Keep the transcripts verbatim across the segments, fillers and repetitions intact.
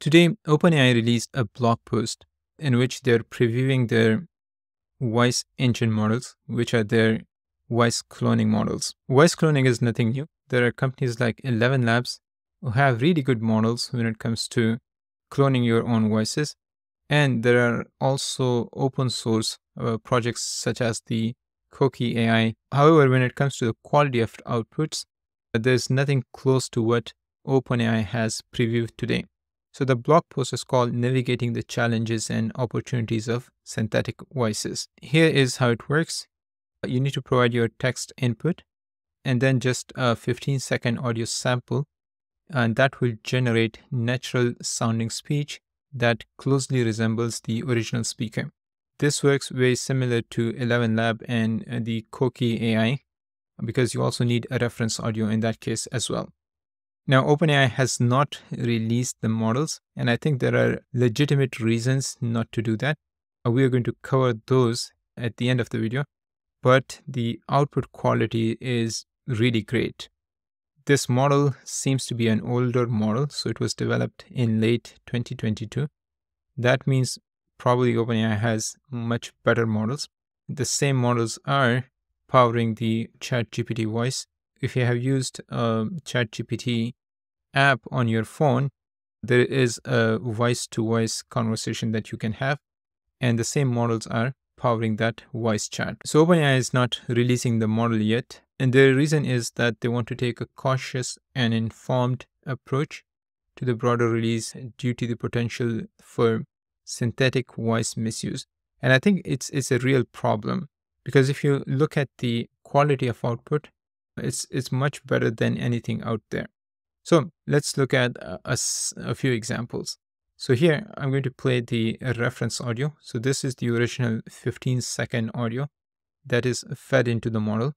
Today, OpenAI released a blog post in which they're previewing their voice engine models, which are their voice cloning models. Voice cloning is nothing new. There are companies like ElevenLabs who have really good models when it comes to cloning your own voices. And there are also open source uh, projects such as the Coqui A I. However, when it comes to the quality of outputs, there's nothing close to what OpenAI has previewed today. So the blog post is called Navigating the Challenges and Opportunities of Synthetic Voices. Here is how it works. You need to provide your text input and then just a fifteen second audio sample, and that will generate natural sounding speech that closely resembles the original speaker. This works very similar to ElevenLabs and the Coqui A I, because you also need a reference audio in that case as well. Now, OpenAI has not released the models, and I think there are legitimate reasons not to do that. We are going to cover those at the end of the video, but the output quality is really great. This model seems to be an older model, so it was developed in late twenty twenty-two. That means probably OpenAI has much better models. The same models are powering the ChatGPT voice. If you have used a ChatGPT app on your phone, there is a voice-to-voice conversation that you can have, and the same models are powering that voice chat. So OpenAI is not releasing the model yet. And the reason is that they want to take a cautious and informed approach to the broader release due to the potential for synthetic voice misuse. And I think it's, it's a real problem, because if you look at the quality of output, it's, it's much better than anything out there. So let's look at a, a, a few examples. So here I'm going to play the reference audio. So this is the original fifteen second audio that is fed into the model.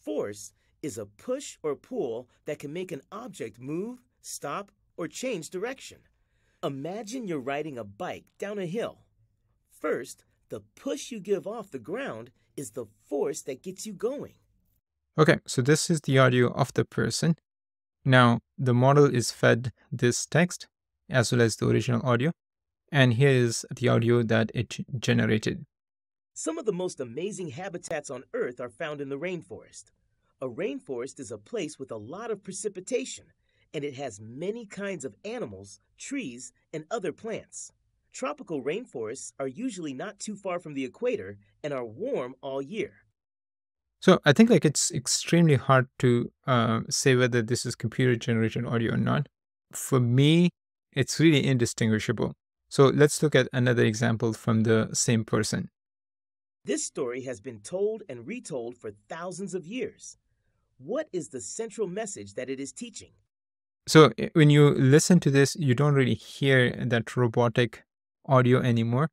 Force is a push or pull that can make an object move, stop, or change direction. Imagine you're riding a bike down a hill. First, the push you give off the ground is the force that gets you going. Okay, so this is the audio of the person. Now, the model is fed this text as well as the original audio, and here is the audio that it generated. Some of the most amazing habitats on Earth are found in the rainforest. A rainforest is a place with a lot of precipitation, and it has many kinds of animals, trees, and other plants. Tropical rainforests are usually not too far from the equator and are warm all year. So I think like it's extremely hard to uh, say whether this is computer-generated audio or not. For me, it's really indistinguishable. So let's look at another example from the same person. This story has been told and retold for thousands of years. What is the central message that it is teaching? So when you listen to this, you don't really hear that robotic audio anymore.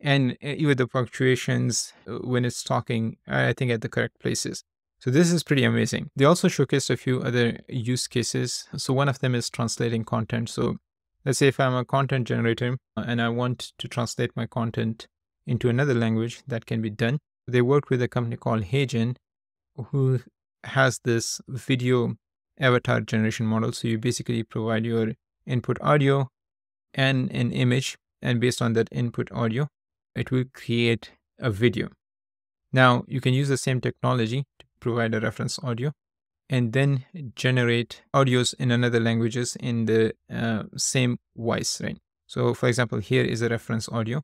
And even the punctuations when it's talking, I think at the correct places. So this is pretty amazing. They also showcased a few other use cases. So one of them is translating content. So let's say if I'm a content generator and I want to translate my content into another language, that can be done. They worked with a company called HeyGen, who has this video avatar generation model. So you basically provide your input audio and an image, and based on that input audio, it will create a video. Now you can use the same technology to provide a reference audio and then generate audios in another languages in the uh, same voice, right? So for example, here is a reference audio.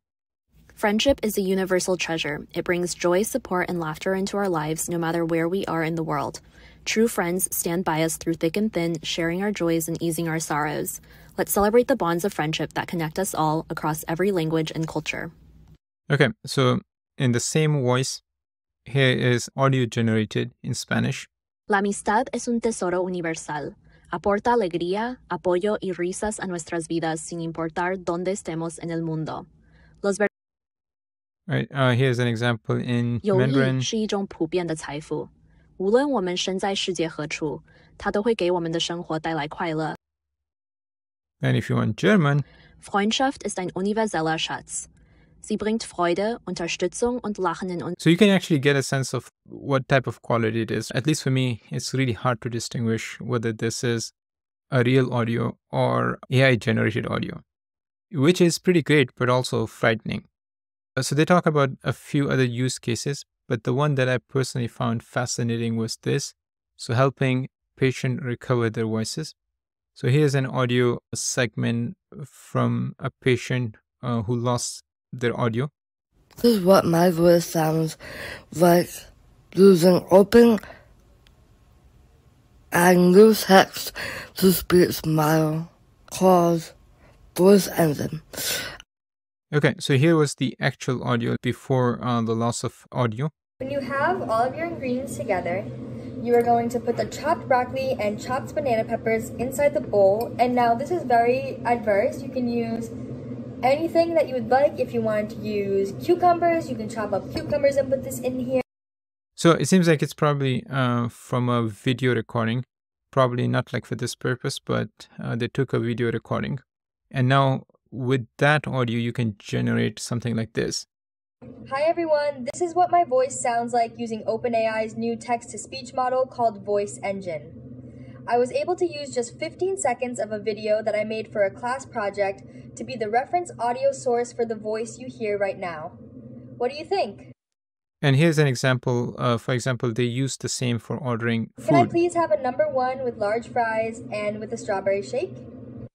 Friendship is a universal treasure. It brings joy, support, and laughter into our lives, no matter where we are in the world. True friends stand by us through thick and thin, sharing our joys and easing our sorrows. Let's celebrate the bonds of friendship that connect us all across every language and culture. Okay, so in the same voice, here is audio generated in Spanish. La amistad es un tesoro universal. Aporta alegría, apoyo y risas a nuestras vidas, sin importar dónde estemos en el mundo. Los Right, uh, here's an example in Mandarin. And if you want German, Freundschaft ist ein universeller Schatz. Sie bringt Freude, Unterstützung und Lachen in uns. So you can actually get a sense of what type of quality it is. At least for me, it's really hard to distinguish whether this is a real audio or A I generated audio. which is pretty great, but also frightening. So they talk about a few other use cases, but the one that I personally found fascinating was this. So helping patients recover their voices. So here's an audio segment from a patient uh, who lost their audio. This is what my voice sounds like using open and loose text to speech model called Voice Engine. Okay, so here was the actual audio before uh, the loss of audio. When you have all of your ingredients together, you are going to put the chopped broccoli and chopped banana peppers inside the bowl. And now this is very adverse. You can use anything that you would like. If you want to use cucumbers, you can chop up cucumbers and put this in here. So it seems like it's probably uh, from a video recording, probably not like for this purpose, but uh, they took a video recording. And now with that audio, you can generate something like this. Hi everyone, this is what my voice sounds like using OpenAI's new text-to-speech model called Voice Engine. I was able to use just fifteen seconds of a video that I made for a class project to be the reference audio source for the voice you hear right now. What do you think? And here's an example. Uh, for example, they use the same for ordering food. Can I please have a number one with large fries and with a strawberry shake?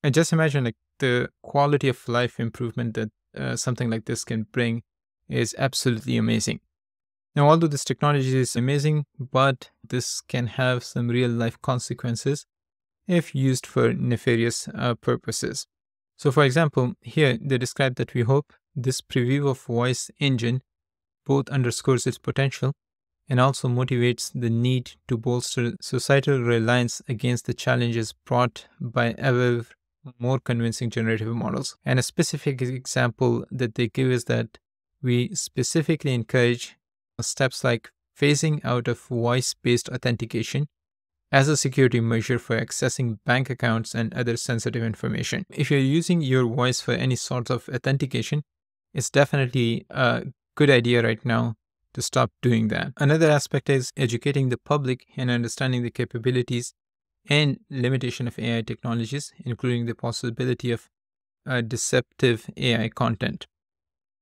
And just imagine like the quality of life improvement that uh, something like this can bring is absolutely amazing. Now, although this technology is amazing, but this can have some real life consequences if used for nefarious uh, purposes. So for example, here they describe that we hope this preview of Voice Engine both underscores its potential and also motivates the need to bolster societal reliance against the challenges brought by ever more convincing generative models. And a specific example that they give is that we specifically encourage steps like phasing out of voice-based authentication as a security measure for accessing bank accounts and other sensitive information. If you're using your voice for any sort of authentication, it's definitely a good idea right now to stop doing that. Another aspect is educating the public and understanding the capabilities and limitation of A I technologies, including the possibility of uh, deceptive A I content.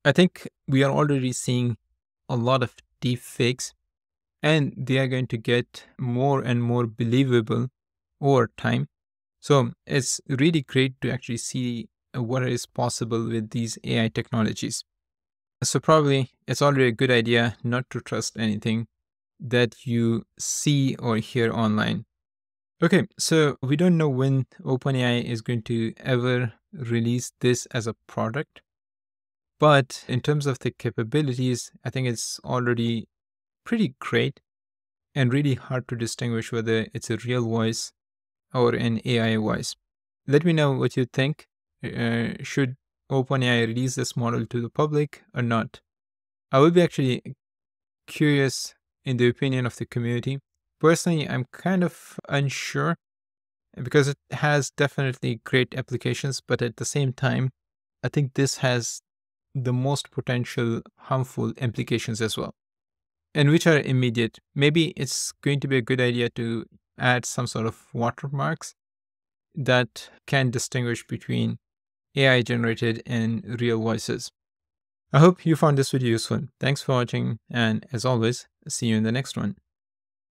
I think we are already seeing a lot of deep fakes, and they are going to get more and more believable over time. So it's really great to actually see what is possible with these A I technologies. So probably it's already a good idea not to trust anything that you see or hear online. Okay, so we don't know when OpenAI is going to ever release this as a product. But in terms of the capabilities, I think it's already pretty great and really hard to distinguish whether it's a real voice or an A I voice. Let me know what you think. Uh, should OpenAI release this model to the public or not? I would be actually curious in the opinion of the community. Personally, I'm kind of unsure because it has definitely great applications, but at the same time, I think this has the most potential harmful implications as well, and which are immediate. Maybe it's going to be a good idea to add some sort of watermarks that can distinguish between A I generated and real voices. I hope you found this video useful. Thanks for watching, and as always, see you in the next one.